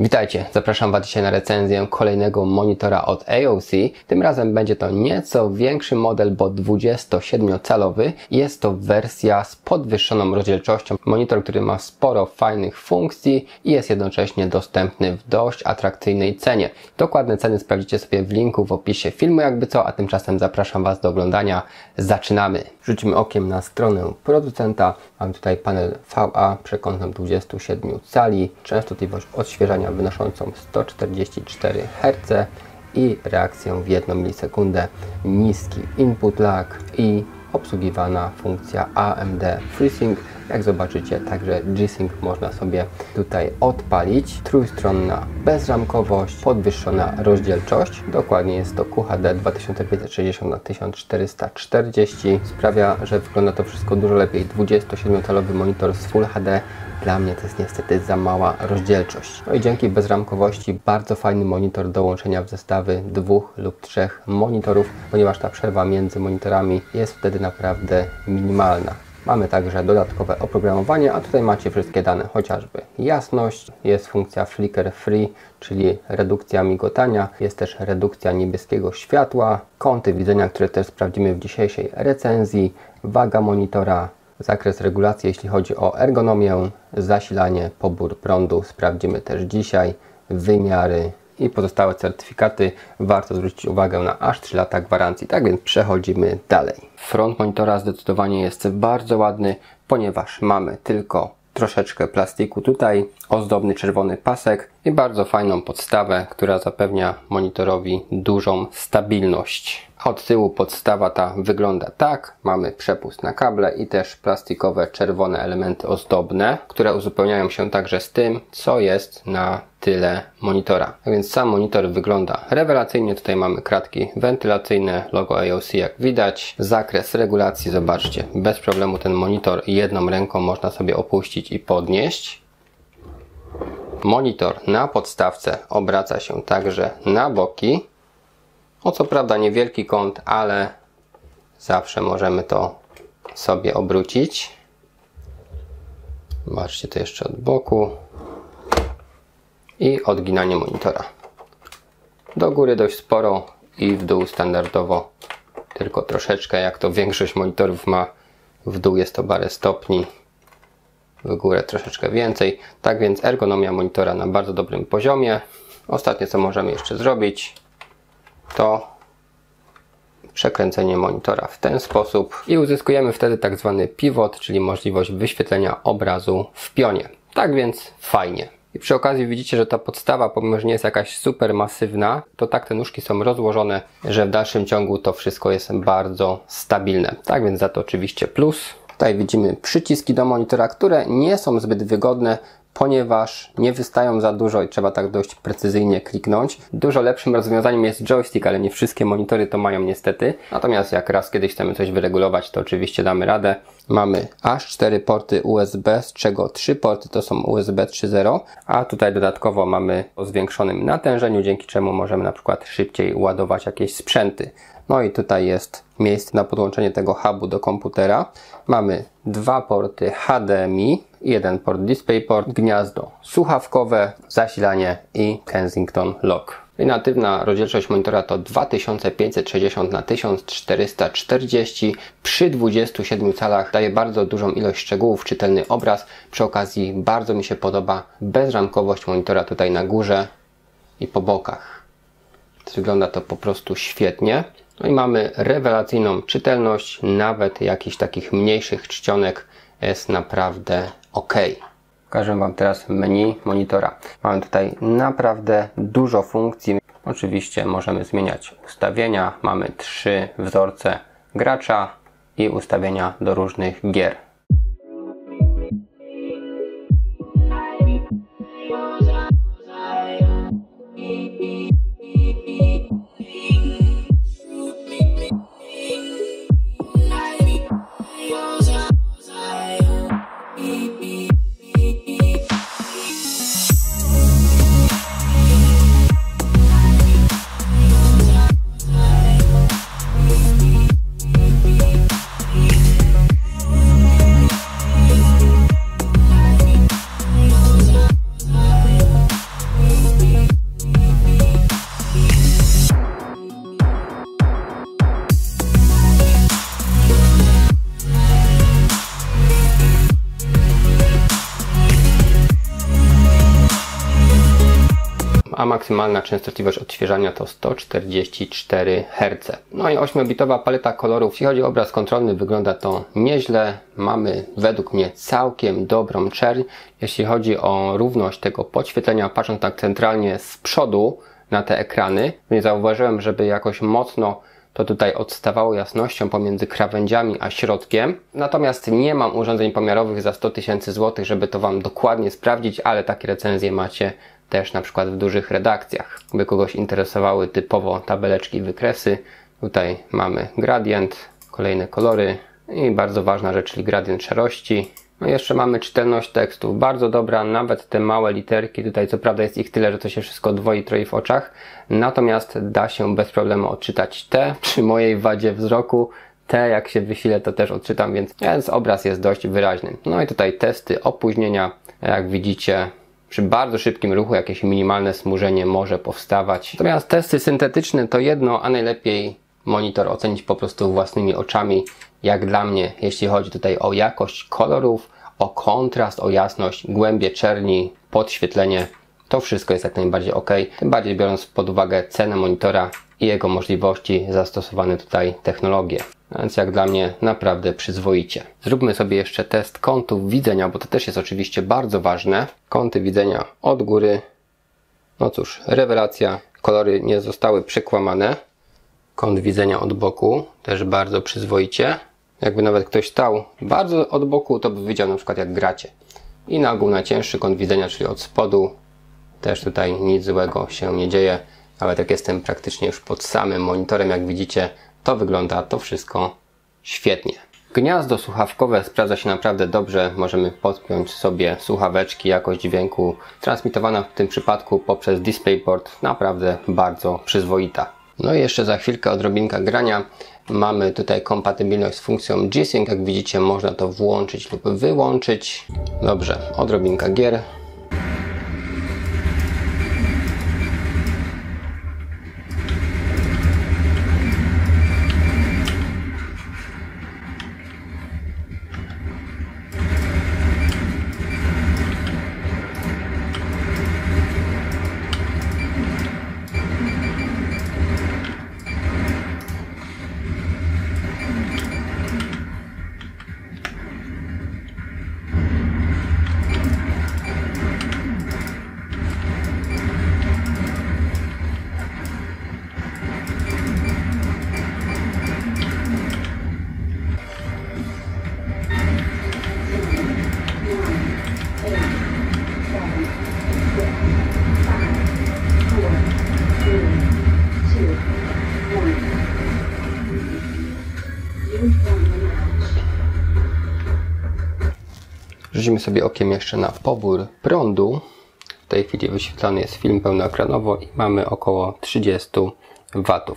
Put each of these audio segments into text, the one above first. Witajcie, zapraszam Was dzisiaj na recenzję kolejnego monitora od AOC. Tym razem będzie to nieco większy model, bo 27-calowy. Jest to wersja z podwyższoną rozdzielczością. Monitor, który ma sporo fajnych funkcji i jest jednocześnie dostępny w dość atrakcyjnej cenie. Dokładne ceny sprawdzicie sobie w linku w opisie filmu jakby co, a tymczasem zapraszam Was do oglądania. Zaczynamy! Rzućmy okiem na stronę producenta. Mam tutaj panel VA przekątnym 27 cali, częstotliwość odświeżania wynoszącą 144 Hz i reakcję w 1 milisekundę, niski input lag i obsługiwana funkcja AMD FreeSync. Jak zobaczycie, także G-Sync można sobie tutaj odpalić. Trójstronna bezramkowość, podwyższona rozdzielczość. Dokładnie jest to QHD 2560x1440. Sprawia, że wygląda to wszystko dużo lepiej. 27-calowy monitor z Full HD. Dla mnie to jest niestety za mała rozdzielczość. No i dzięki bezramkowości bardzo fajny monitor do łączenia w zestawy 2 lub 3 monitorów, ponieważ ta przerwa między monitorami jest wtedy naprawdę minimalna. Mamy także dodatkowe oprogramowanie, a tutaj macie wszystkie dane, chociażby jasność, jest funkcja flicker free, czyli redukcja migotania, jest też redukcja niebieskiego światła, kąty widzenia, które też sprawdzimy w dzisiejszej recenzji, waga monitora, zakres regulacji, jeśli chodzi o ergonomię, zasilanie, pobór prądu, sprawdzimy też dzisiaj, wymiary i pozostałe certyfikaty. Warto zwrócić uwagę na aż 3 lata gwarancji, tak więc przechodzimy dalej. Front monitora zdecydowanie jest bardzo ładny, ponieważ mamy tylko troszeczkę plastiku tutaj, ozdobny czerwony pasek i bardzo fajną podstawę, która zapewnia monitorowi dużą stabilność. A od tyłu podstawa ta wygląda tak, mamy przepust na kable i też plastikowe czerwone elementy ozdobne, które uzupełniają się także z tym, co jest na tyle monitora. A więc sam monitor wygląda rewelacyjnie, tutaj mamy kratki wentylacyjne, logo AOC jak widać, zakres regulacji, zobaczcie, bez problemu ten monitor jedną ręką można sobie opuścić i podnieść. Monitor na podstawce obraca się także na boki, o co prawda niewielki kąt, ale zawsze możemy to sobie obrócić. Zobaczcie to jeszcze od boku i odginanie monitora. Do góry dość sporo i w dół standardowo tylko troszeczkę, jak to większość monitorów ma, w dół jest to parę stopni. W górę troszeczkę więcej, tak więc ergonomia monitora na bardzo dobrym poziomie. Ostatnie co możemy jeszcze zrobić, to przekręcenie monitora w ten sposób i uzyskujemy wtedy tak zwany pivot, czyli możliwość wyświetlenia obrazu w pionie. Tak więc fajnie. I przy okazji widzicie, że ta podstawa, pomimo że nie jest jakaś super masywna, to tak te nóżki są rozłożone, że w dalszym ciągu to wszystko jest bardzo stabilne. Tak więc za to oczywiście plus. Tutaj widzimy przyciski do monitora, które nie są zbyt wygodne, ponieważ nie wystają za dużo i trzeba tak dość precyzyjnie kliknąć. Dużo lepszym rozwiązaniem jest joystick, ale nie wszystkie monitory to mają niestety. Natomiast jak raz kiedyś chcemy coś wyregulować, to oczywiście damy radę. Mamy aż 4 porty USB, z czego 3 porty to są USB 3.0, a tutaj dodatkowo mamy o zwiększonym natężeniu, dzięki czemu możemy na przykład szybciej ładować jakieś sprzęty. No i tutaj jest miejsce na podłączenie tego hubu do komputera. Mamy 2 porty HDMI, 1 port DisplayPort, gniazdo słuchawkowe, zasilanie i Kensington Lock. I natywna rozdzielczość monitora to 2560x1440. Przy 27 calach daje bardzo dużą ilość szczegółów, czytelny obraz. Przy okazji bardzo mi się podoba bezramkowość monitora tutaj na górze i po bokach. Wygląda to po prostu świetnie. No i mamy rewelacyjną czytelność, nawet jakichś takich mniejszych czcionek jest naprawdę ok. Pokażę Wam teraz menu monitora. Mamy tutaj naprawdę dużo funkcji. Oczywiście możemy zmieniać ustawienia. Mamy 3 wzorce gracza i ustawienia do różnych gier. a maksymalna częstotliwość odświeżania to 144 Hz. No i 8-bitowa paleta kolorów. Jeśli chodzi o obraz kontrolny, wygląda to nieźle. Mamy według mnie całkiem dobrą czerń. Jeśli chodzi o równość tego podświetlenia, patrząc tak centralnie z przodu na te ekrany, nie zauważyłem, żeby jakoś mocno to tutaj odstawało jasnością pomiędzy krawędziami a środkiem. Natomiast nie mam urządzeń pomiarowych za 100 tysięcy złotych, żeby to Wam dokładnie sprawdzić, ale takie recenzje macie też na przykład w dużych redakcjach. By kogoś interesowały typowo tabeleczki, wykresy. Tutaj mamy gradient, kolejne kolory i bardzo ważna rzecz, czyli gradient szarości. No i jeszcze mamy czytelność tekstów, bardzo dobra, nawet te małe literki, tutaj co prawda jest ich tyle, że to się wszystko dwoi, troi w oczach, natomiast da się bez problemu odczytać te, przy mojej wadzie wzroku, te jak się wysilę to też odczytam, więc obraz jest dość wyraźny. No i tutaj testy opóźnienia, jak widzicie, przy bardzo szybkim ruchu jakieś minimalne smużenie może powstawać. Natomiast testy syntetyczne to jedno, a najlepiej monitor ocenić po prostu własnymi oczami, jak dla mnie, jeśli chodzi tutaj o jakość kolorów, o kontrast, o jasność, głębie czerni, podświetlenie, to wszystko jest jak najbardziej ok, tym bardziej biorąc pod uwagę cenę monitora i jego możliwości, zastosowane tutaj technologie. Więc jak dla mnie naprawdę przyzwoicie. Zróbmy sobie jeszcze test kątów widzenia, bo to też jest oczywiście bardzo ważne. Kąty widzenia od góry, no cóż, rewelacja, kolory nie zostały przekłamane. Kąt widzenia od boku, też bardzo przyzwoicie. Jakby nawet ktoś stał bardzo od boku, to by widział na przykład jak gracie. I na ogół na cięższy kąt widzenia, czyli od spodu, też tutaj nic złego się nie dzieje. Nawet jak jestem praktycznie już pod samym monitorem, jak widzicie, to wygląda to wszystko świetnie. Gniazdo słuchawkowe sprawdza się naprawdę dobrze. Możemy podpiąć sobie słuchaweczki, jakość dźwięku transmitowana w tym przypadku poprzez DisplayPort naprawdę bardzo przyzwoita. No i jeszcze za chwilkę odrobinka grania. Mamy tutaj kompatybilność z funkcją G-Sync. Jak widzicie, można to włączyć lub wyłączyć. Dobrze, odrobinka gier. Rzucimy sobie okiem jeszcze na pobór prądu. W tej chwili wyświetlany jest film pełnoekranowo i mamy około 30 W,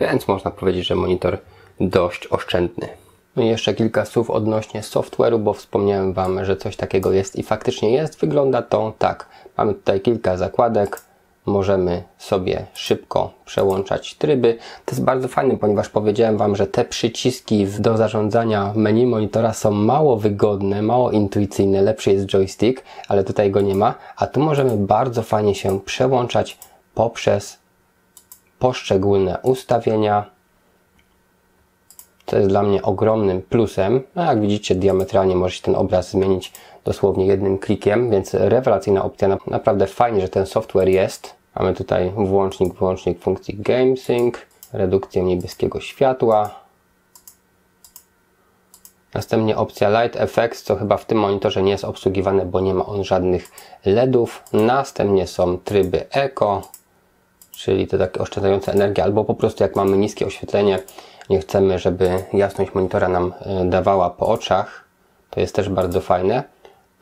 więc można powiedzieć, że monitor dość oszczędny. No i jeszcze kilka słów odnośnie software'u, bo wspomniałem Wam, że coś takiego jest i faktycznie jest. Wygląda to tak. Mamy tutaj kilka zakładek. Możemy sobie szybko przełączać tryby. To jest bardzo fajne, ponieważ powiedziałem Wam, że te przyciski do zarządzania menu monitora są mało wygodne, mało intuicyjne. Lepszy jest joystick, ale tutaj go nie ma. A tu możemy bardzo fajnie się przełączać poprzez poszczególne ustawienia. To jest dla mnie ogromnym plusem. A jak widzicie, diametralnie może się ten obraz zmienić dosłownie jednym klikiem, więc rewelacyjna opcja. Naprawdę fajnie, że ten software jest. Mamy tutaj włącznik, wyłącznik funkcji Game Sync, redukcję niebieskiego światła. Następnie opcja Light Effects, co chyba w tym monitorze nie jest obsługiwane, bo nie ma on żadnych LEDów. Następnie są tryby Eco, czyli to takie oszczędzające energię, albo po prostu jak mamy niskie oświetlenie, nie chcemy, żeby jasność monitora nam dawała po oczach. To jest też bardzo fajne.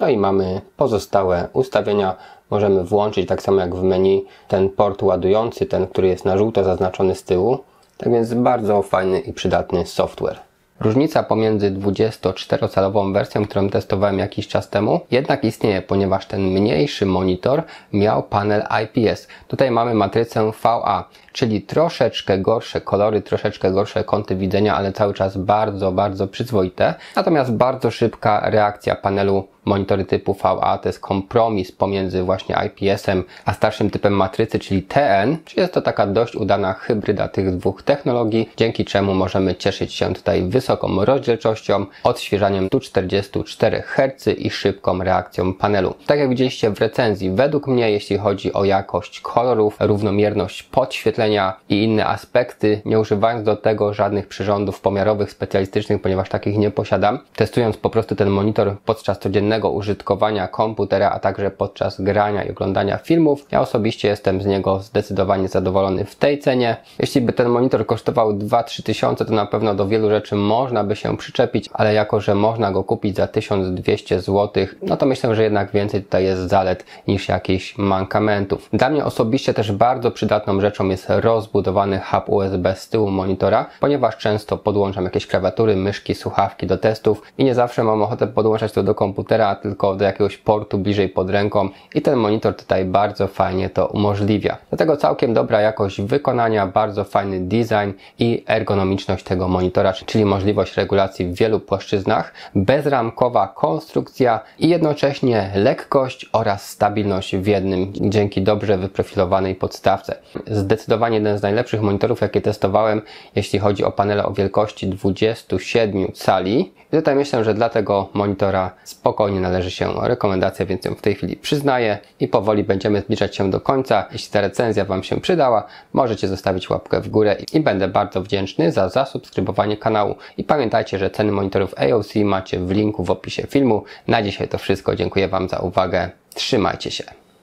No i mamy pozostałe ustawienia. Możemy włączyć, tak samo jak w menu, ten port ładujący, ten, który jest na żółto zaznaczony z tyłu. Tak więc bardzo fajny i przydatny software. Różnica pomiędzy 24-calową wersją, którą testowałem jakiś czas temu, jednak istnieje, ponieważ ten mniejszy monitor miał panel IPS. Tutaj mamy matrycę VA, czyli troszeczkę gorsze kolory, troszeczkę gorsze kąty widzenia, ale cały czas bardzo, bardzo przyzwoite. Natomiast bardzo szybka reakcja panelu monitory typu VA to jest kompromis pomiędzy właśnie IPS-em a starszym typem matrycy, czyli TN, czyli jest to taka dość udana hybryda tych dwóch technologii, dzięki czemu możemy cieszyć się tutaj wysoką rozdzielczością, odświeżaniem 144 Hz i szybką reakcją panelu. Tak jak widzieliście w recenzji, według mnie, jeśli chodzi o jakość kolorów, równomierność podświetlenia i inne aspekty, nie używając do tego żadnych przyrządów pomiarowych specjalistycznych, ponieważ takich nie posiadam, testując po prostu ten monitor podczas codziennego użytkowania komputera, a także podczas grania i oglądania filmów, ja osobiście jestem z niego zdecydowanie zadowolony w tej cenie. Jeśli by ten monitor kosztował 2-3 tysiące, to na pewno do wielu rzeczy można by się przyczepić, ale jako że można go kupić za 1200 zł, no to myślę, że jednak więcej tutaj jest zalet niż jakichś mankamentów. Dla mnie osobiście też bardzo przydatną rzeczą jest rozbudowany hub USB z tyłu monitora, ponieważ często podłączam jakieś klawiatury, myszki, słuchawki do testów i nie zawsze mam ochotę podłączać to do komputera, tylko do jakiegoś portu bliżej pod ręką i ten monitor tutaj bardzo fajnie to umożliwia. Dlatego całkiem dobra jakość wykonania, bardzo fajny design i ergonomiczność tego monitora, czyli możliwość regulacji w wielu płaszczyznach, bezramkowa konstrukcja i jednocześnie lekkość oraz stabilność w jednym, dzięki dobrze wyprofilowanej podstawce. Zdecydowanie jeden z najlepszych monitorów, jakie testowałem, jeśli chodzi o panele o wielkości 27 cali. I tutaj myślę, że dla tego monitora spokojnie należy się rekomendacja, więc ją w tej chwili przyznaję i powoli będziemy zbliżać się do końca. Jeśli ta recenzja Wam się przydała, możecie zostawić łapkę w górę i będę bardzo wdzięczny za zasubskrybowanie kanału. I pamiętajcie, że ceny monitorów AOC macie w linku w opisie filmu. Na dzisiaj to wszystko. Dziękuję Wam za uwagę. Trzymajcie się.